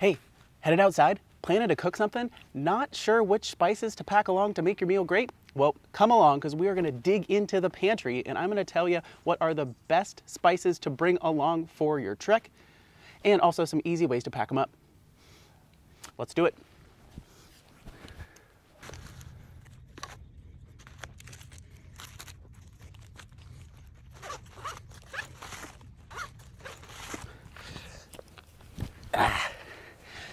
Hey, headed outside, planning to cook something, not sure which spices to pack along to make your meal great? Well, come along, because we are gonna dig into the pantry and I'm gonna tell you what are the best spices to bring along for your trek, and also some easy ways to pack them up. Let's do it.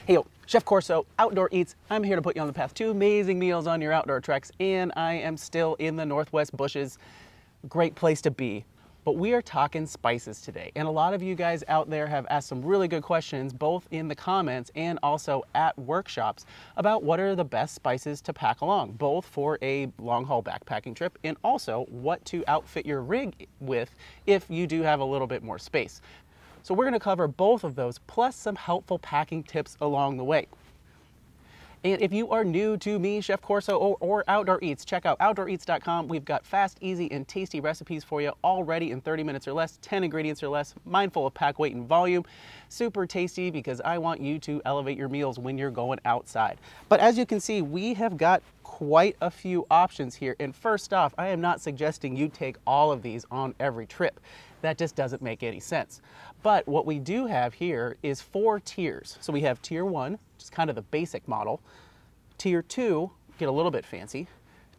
Hey, yo, Chef Corso, Outdoor Eats. I'm here to put you on the path to amazing meals on your outdoor treks, and I am still in the Northwest bushes. Great place to be. But we are talking spices today, and a lot of you guys out there have asked some really good questions, both in the comments and also at workshops, about what are the best spices to pack along, both for a long-haul backpacking trip and also what to outfit your rig with if you do have a little bit more space. So we're gonna cover both of those, plus some helpful packing tips along the way. And if you are new to me, Chef Corso, or Outdoor Eats, check out OutdoorEats.com. We've got fast, easy, and tasty recipes for you all ready in 30 minutes or less, 10 ingredients or less, mindful of pack weight and volume. Super tasty, because I want you to elevate your meals when you're going outside. But as you can see, we have got quite a few options here. And first off, I am not suggesting you take all of these on every trip. That just doesn't make any sense. But what we do have here is 4 tiers. So we have tier 1, which is kind of the basic model. Tier 2, get a little bit fancy.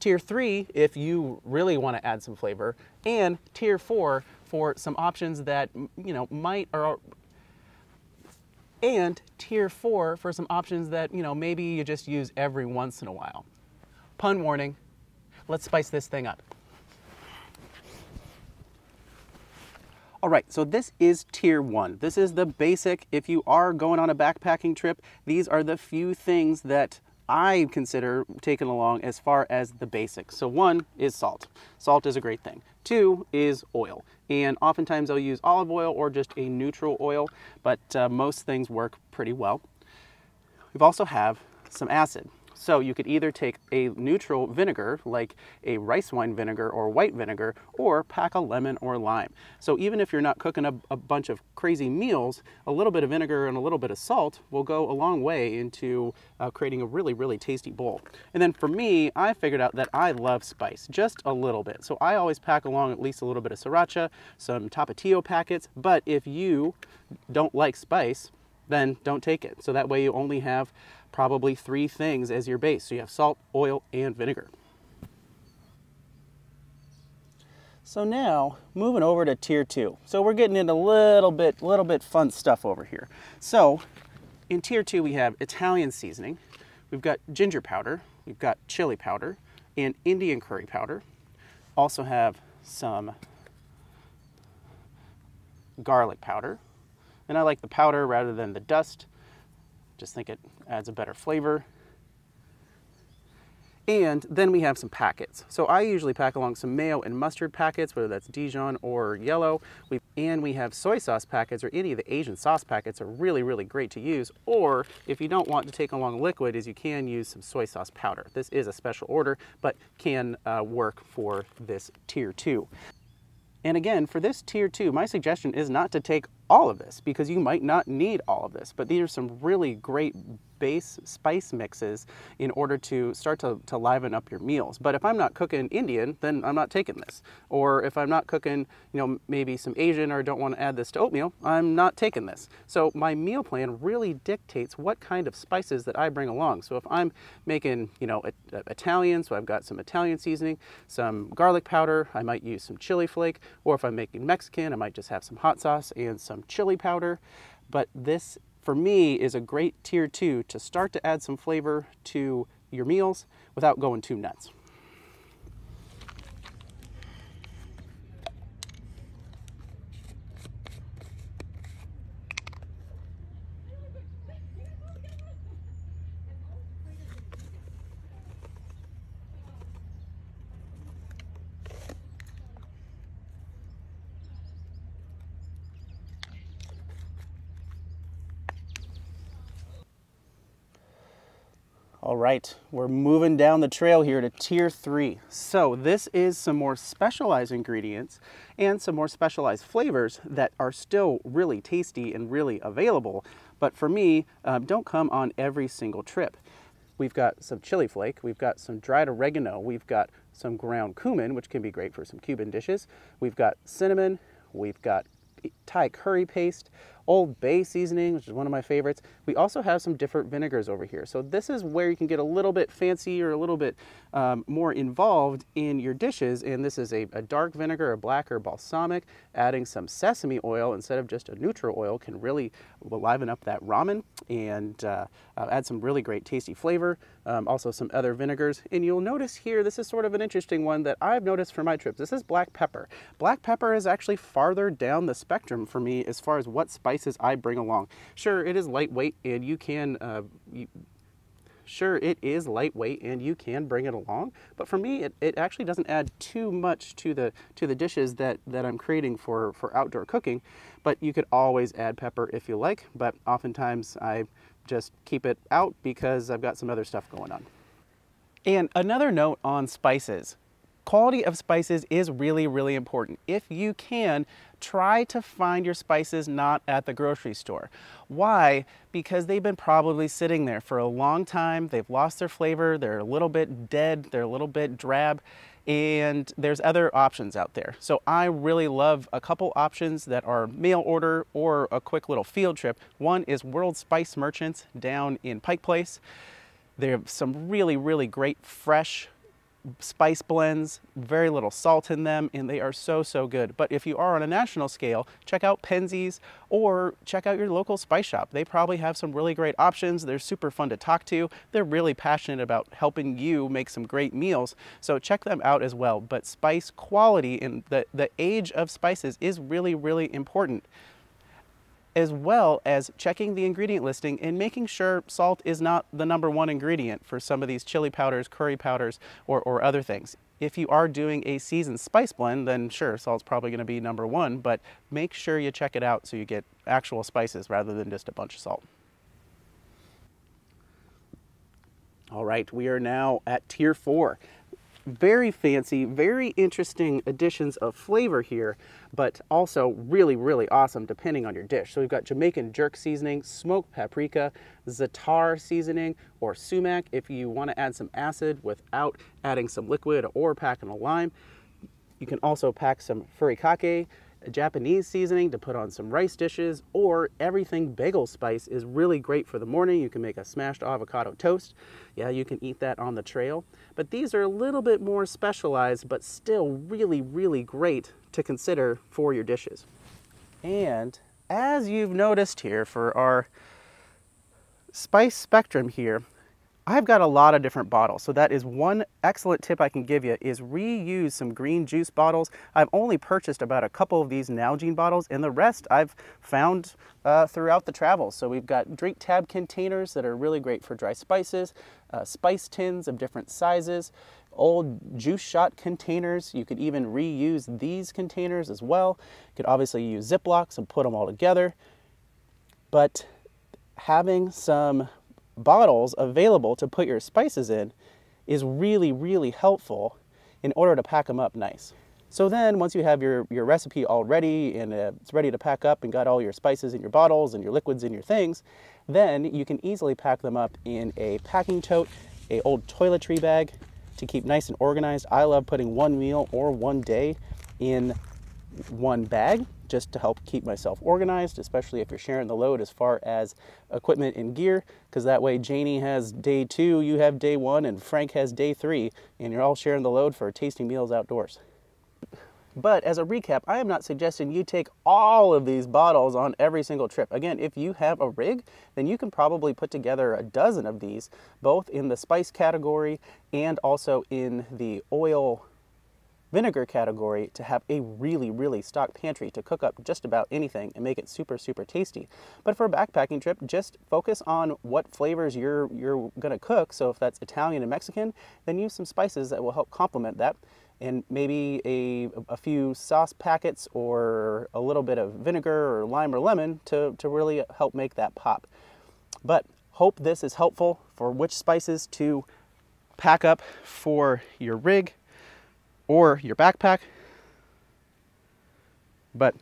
Tier 3, if you really want to add some flavor. And tier 4 for some options that, you know, maybe you just use every once in a while. Pun warning, let's spice this thing up. All right, so this is tier 1. This is the basic. If you are going on a backpacking trip, these are the few things that I consider taking along as far as the basics. So 1 is salt. Salt is a great thing. 2 is oil. And oftentimes I'll use olive oil or just a neutral oil, but most things work pretty well. We also have some acid. So you could either take a neutral vinegar, like a rice wine vinegar or white vinegar, or pack a lemon or lime. So even if you're not cooking a bunch of crazy meals, a little bit of vinegar and a little bit of salt will go a long way into creating a really, really tasty bowl. And then for me, I figured out that I love spice, just a little bit. So I always pack along at least a little bit of sriracha, some Tapatio packets, but if you don't like spice, then don't take it. So that way you only have probably 3 things as your base. So you have salt, oil, and vinegar. So now moving over to tier 2. So we're getting into a little bit fun stuff over here. So in tier 2, we have Italian seasoning. We've got ginger powder. We've got chili powder and Indian curry powder. Also have some garlic powder. And I like the powder rather than the dust. Just think it adds a better flavor. And then we have some packets. So I usually pack along some mayo and mustard packets, whether that's Dijon or yellow. And we have soy sauce packets, or any of the Asian sauce packets are really, really great to use. Or if you don't want to take along liquid, you can use some soy sauce powder. This is a special order, but can work for this tier 2. And again, for this tier 2, my suggestion is not to take all of this, because you might not need all of this, but these are some really great base spice mixes in order to start to liven up your meals. But if I'm not cooking Indian, then I'm not taking this. Or if I'm not cooking, you know, maybe some Asian, or don't want to add this to oatmeal, I'm not taking this. So my meal plan really dictates what kind of spices that I bring along. So if I'm making, you know, Italian, so I've got some Italian seasoning, some garlic powder, I might use some chili flake, or if I'm making Mexican, I might just have some hot sauce and some chili powder. But this, for me, is a great tier 2 to start to add some flavor to your meals without going too nuts. All right, we're moving down the trail here to tier 3. So this is some more specialized ingredients and some more specialized flavors that are still really tasty and really available. But for me, don't come on every single trip. We've got some chili flake, we've got some dried oregano, we've got some ground cumin, which can be great for some Cuban dishes. We've got cinnamon, we've got Thai curry paste, Old Bay seasoning, which is one of my favorites. We also have some different vinegars over here. So this is where you can get a little bit fancy or a little bit more involved in your dishes. And this is a dark vinegar, a black or balsamic. Adding some sesame oil instead of just a neutral oil can really liven up that ramen and add some really great tasty flavor. Also some other vinegars. And you'll notice here, this is sort of an interesting one that I've noticed for my trips. This is black pepper. Black pepper is actually farther down the spectrum for me as far as what spice I bring along. Sure, it is lightweight and you can bring it along, but for me it actually doesn't add too much to the dishes that I'm creating for outdoor cooking. But you could always add pepper if you like, but oftentimes I just keep it out because I've got some other stuff going on. And another note on spices. Quality of spices is really, really important. If you can, try to find your spices not at the grocery store. Why? Because they've been probably sitting there for a long time. They've lost their flavor. They're a little bit dead. They're a little bit drab. And there's other options out there. So I really love a couple options that are mail order or a quick little field trip. One is World Spice Merchants down in Pike Place. They have some really, really great fresh spice blends, very little salt in them, and they are so, so good. But if you are on a national scale, check out Penzeys or check out your local spice shop. They probably have some really great options. They're super fun to talk to. They're really passionate about helping you make some great meals. So check them out as well. But spice quality and the age of spices is really, really important, as well as checking the ingredient listing and making sure salt is not the #1 ingredient for some of these chili powders, curry powders, or other things. If you are doing a seasoned spice blend, then sure, salt's probably gonna be #1, but make sure you check it out so you get actual spices rather than just a bunch of salt. All right, we are now at tier 4. Very fancy, very interesting additions of flavor here, but also really, really awesome depending on your dish. So we've got Jamaican jerk seasoning, smoked paprika, za'atar seasoning, or sumac if you want to add some acid without adding some liquid or packing a lime. You can also pack some furikake, a Japanese seasoning to put on some rice dishes, or Everything Bagel Spice is really great for the morning. You can make a smashed avocado toast. Yeah, you can eat that on the trail. But these are a little bit more specialized, but still really, really great to consider for your dishes. And as you've noticed here for our spice spectrum here, I've got a lot of different bottles, so that is one excellent tip I can give you is reuse some green juice bottles. I've only purchased about a couple of these Nalgene bottles, and the rest I've found throughout the travel. So we've got drink tab containers that are really great for dry spices, spice tins of different sizes, old juice shot containers. You could even reuse these containers as well. You could obviously use Ziplocs and put them all together, but having some bottles available to put your spices in is really, really helpful in order to pack them up nice. So then once you have your recipe all ready and it's ready to pack up and got all your spices in your bottles and your liquids in your things, then you can easily pack them up in a packing tote, a old toiletry bag to keep nice and organized. I love putting one meal or one day in one bag just to help keep myself organized, especially if you're sharing the load as far as equipment and gear, because that way Janie has day 2, you have day 1, and Frank has day 3, and you're all sharing the load for tasting meals outdoors. But as a recap, I am not suggesting you take all of these bottles on every single trip. Again, if you have a rig, then you can probably put together a dozen of these, both in the spice category and also in the oil vinegar category, to have a really, really stocked pantry to cook up just about anything and make it super, super tasty. But for a backpacking trip, just focus on what flavors you're gonna cook. So if that's Italian and Mexican, then use some spices that will help complement that, and maybe a few sauce packets or a little bit of vinegar or lime or lemon to really help make that pop. But hope this is helpful for which spices to pack up for your rig or your backpack. But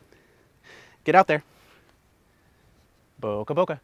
get out there. Boca boca.